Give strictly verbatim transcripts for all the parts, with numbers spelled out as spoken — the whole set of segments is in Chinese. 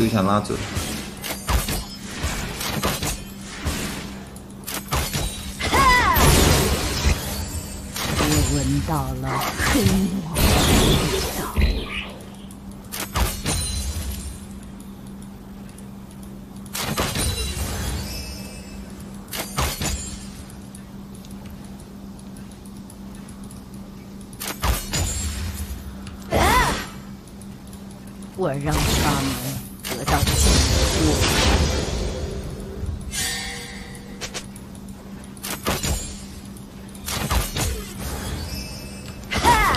就想拉走。我闻到了黑魔法的味道。 我让他们得到解脱。哈！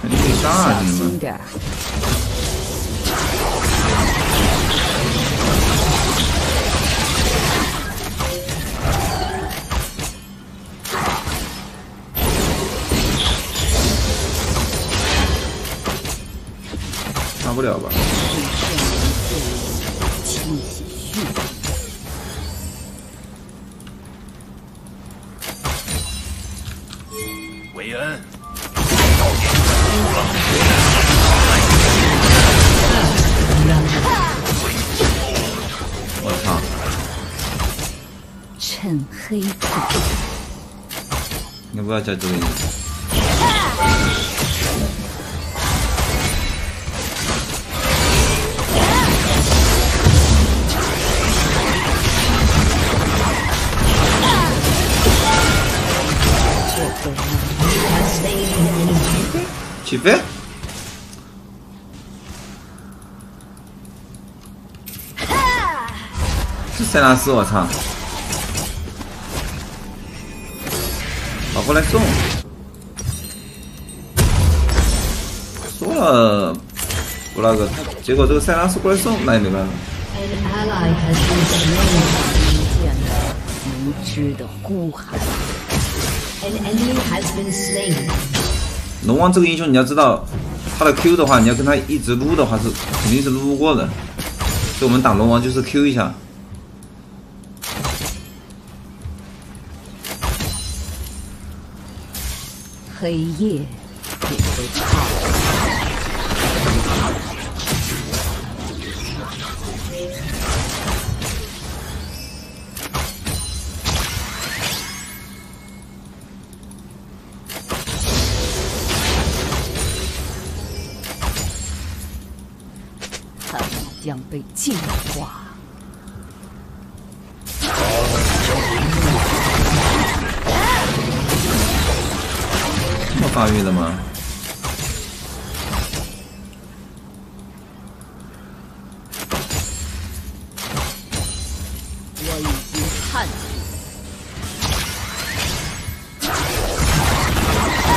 你得杀啊你们！ 不了吧？韦恩，我操！趁黑走，你不要加这个音。 起飞！这塞拉斯，我操！跑过来中，说了不那个，结果这个塞拉斯过来送，那也没办法。无知的呼喊。 龙王这个英雄，你要知道，他的 Q 的话，你要跟他一直撸的话，是肯定是撸不过的。所以我们打龙王就是 Q 一下。黑夜也会靠近。 将被净化。这么发育的吗？我已经看出，啊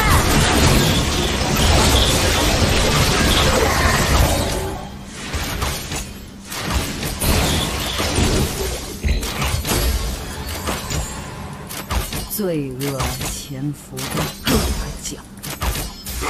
罪恶潜伏的各个角落。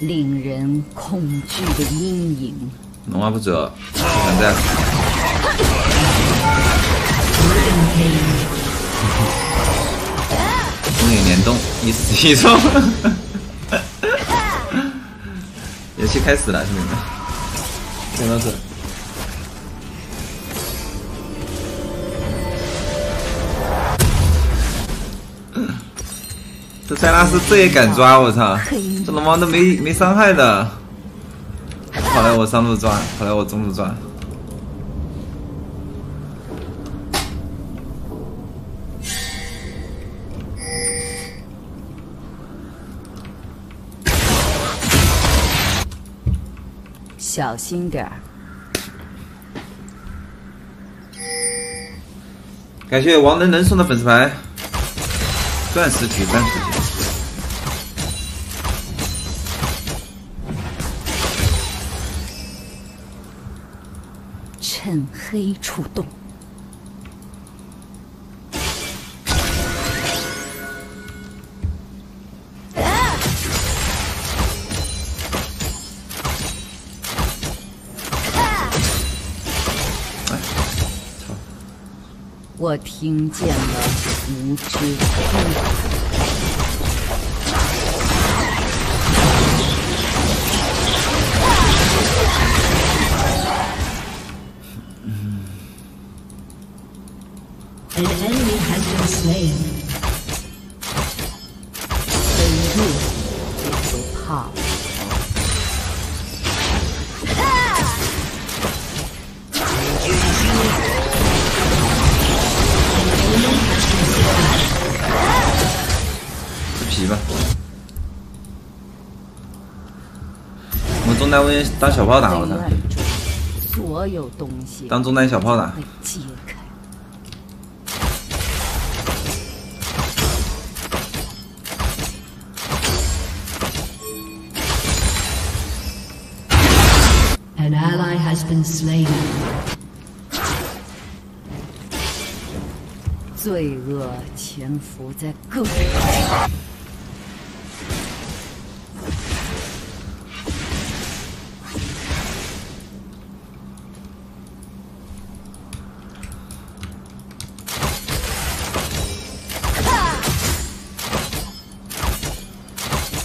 令人恐惧的阴影。龙王不走，不存在。风影联动，一死一中。游戏开始了，兄弟们。看到这。 这塞拉斯这也敢抓我操！这龙王都没没伤害的，跑来我上路抓，跑来我中路抓。小心点儿。感谢王能能送的粉丝牌，钻石局，钻石局。 趁黑出动，我听见了无知之呼。 An enemy has been slain. For you, it will pop. P 吧，我中单位当小炮打我呢，当中单小炮打。 An ally has been slain. 罪恶潜伏在各地。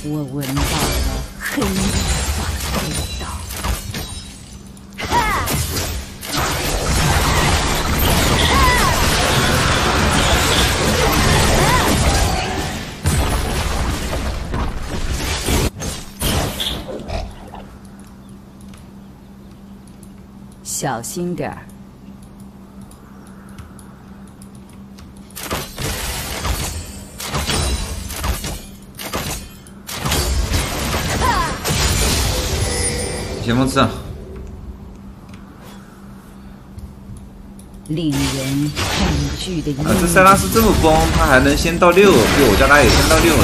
我闻到了黑化的味道。 小心点儿！先锋刺啊！令人恐惧的啊！这塞拉斯这么疯，他还能先到六，比我家他也先到六呢。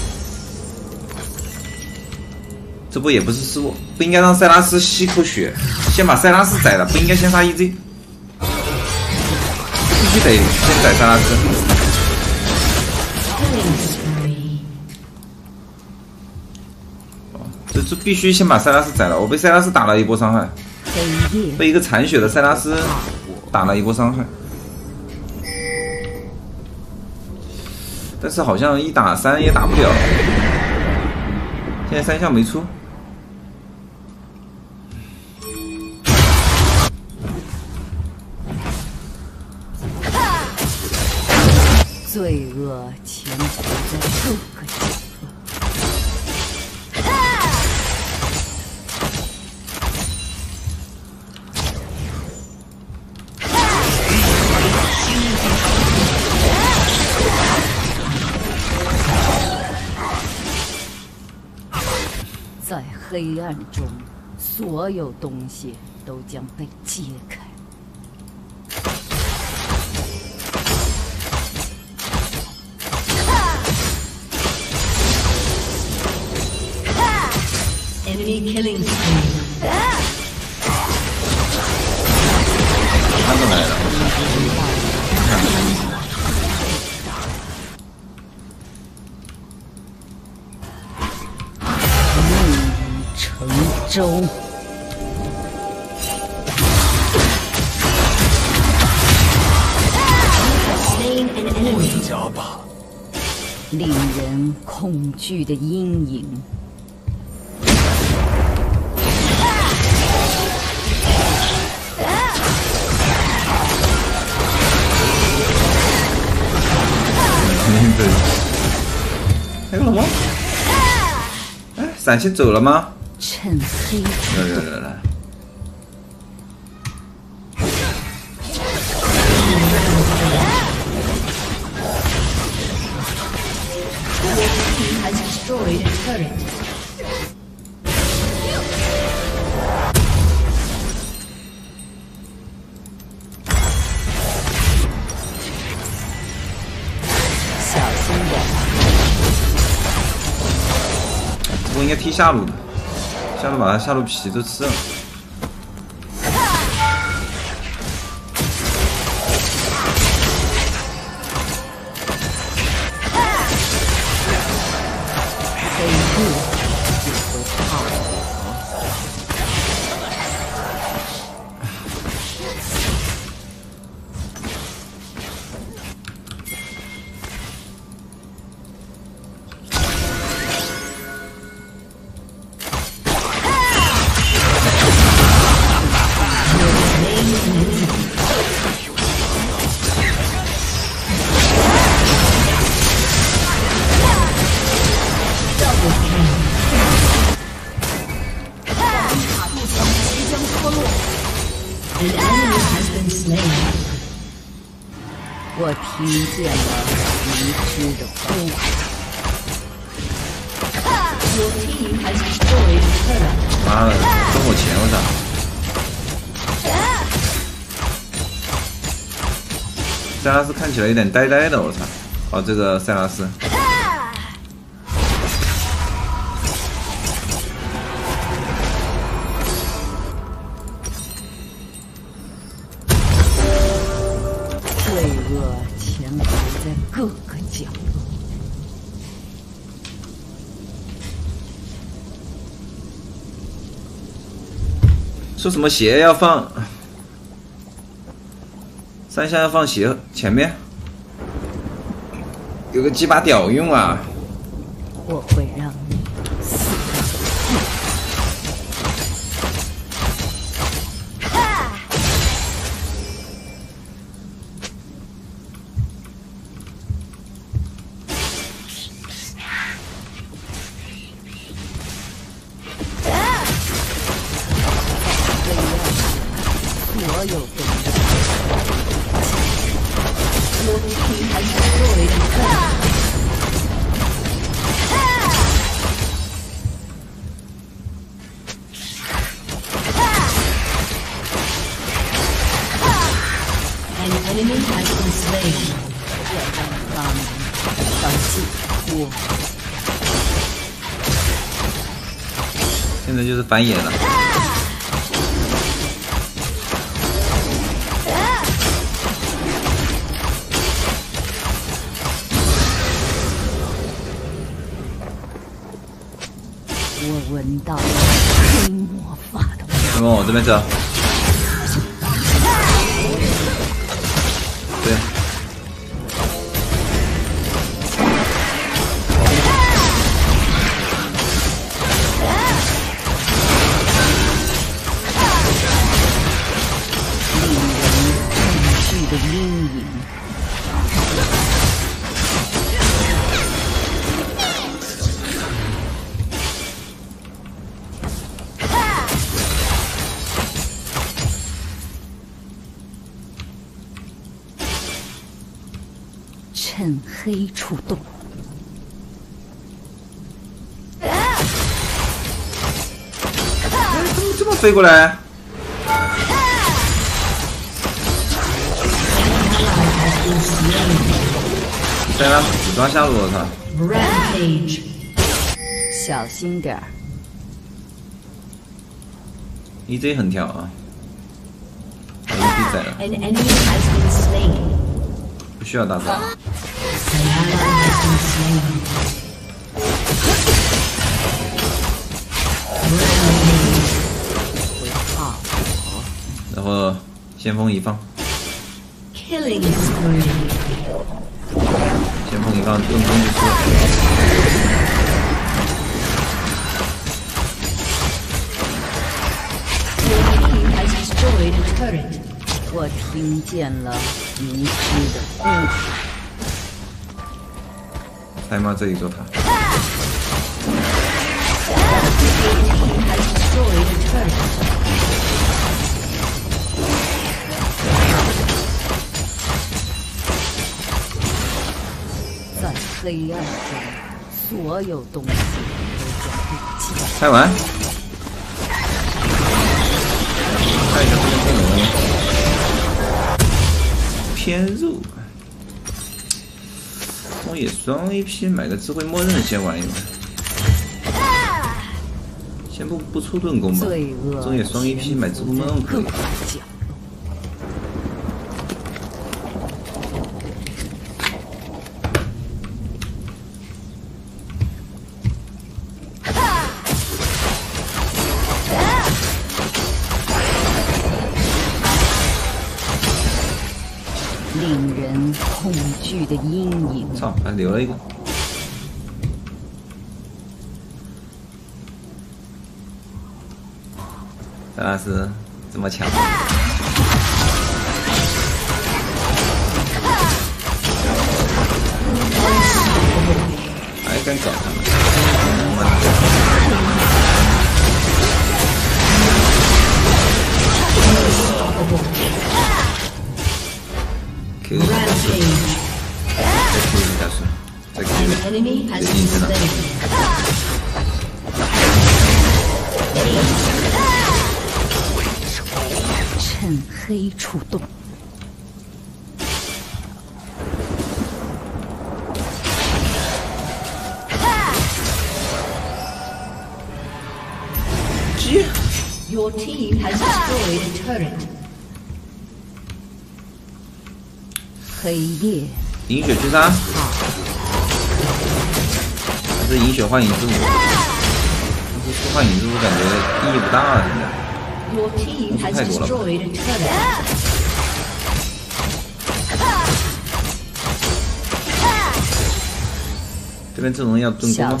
这波也不是失误，不应该让塞拉斯吸口血，先把塞拉斯宰了，不应该先杀 E Z， 必须得先宰塞拉斯。哦，这这必须先把塞拉斯宰了，我被塞拉斯打了一波伤害，被一个残血的塞拉斯打了一波伤害，但是好像一打三也打不了，现在三项没出。 罪恶潜伏在各个角落，在黑暗中，所有东西都将被揭开。 Enemy killing spree. 他怎么来的？木已成舟。 令人恐惧的阴影。对，还有什么？哎，闪现走了吗？趁黑。来来来来。 我应该踢下路的，下路把他下路皮都吃了。 我听见了迷之的呼喊。妈的，跟我前头打。塞拉斯看起来有点呆呆的，我操！哦，这个塞拉斯。 说什么鞋要放三下要放鞋前面，有个鸡巴屌用啊！我会让你死。现在就是反野了。我闻到了黑魔法的味道。你往我这边走。对。 趁黑出动。 这么飞过来？对啊，武装下路，我操！小心点儿。E Z 横跳啊！好了，闭嘴了。不需要大招。然后先锋一放。 先锋一放，用弓一出。我听见了迷失的呼喊。艾玛这一座塔。黑暗中，所有东西都在一起。开完。看一下这个阵容。偏入。荒野双 A P 买个智慧默认先玩一玩。先不不出盾攻吧。荒野双 A P 买智慧默认可以。 的阴影。操，还留了一个。戴拉斯这么强。还敢搞他们？Q 一下。 再 Q 一下，再 Q 一下，最近真的。趁黑出动。G。Your team has destroyed a turret. 黑夜。 饮血狙杀，还是饮血幻影之舞？但是幻影之舞感觉意义不大了，现在太多了。这边阵容要盾攻吗？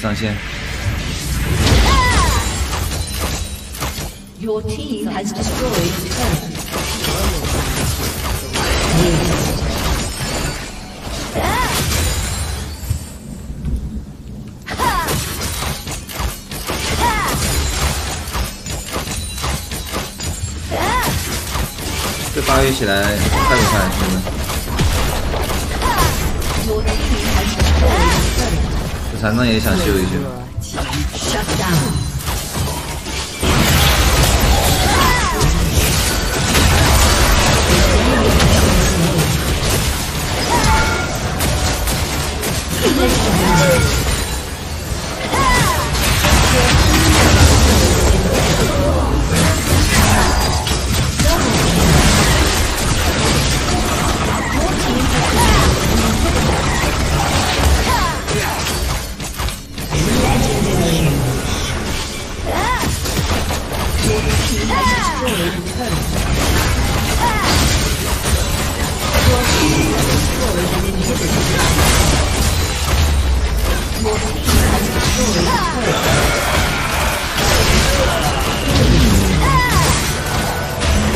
上线。Your team has destroyed the turret. 这发育起来快不快，兄弟们？这残障也想秀一秀。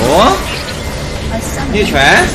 哦，灭权。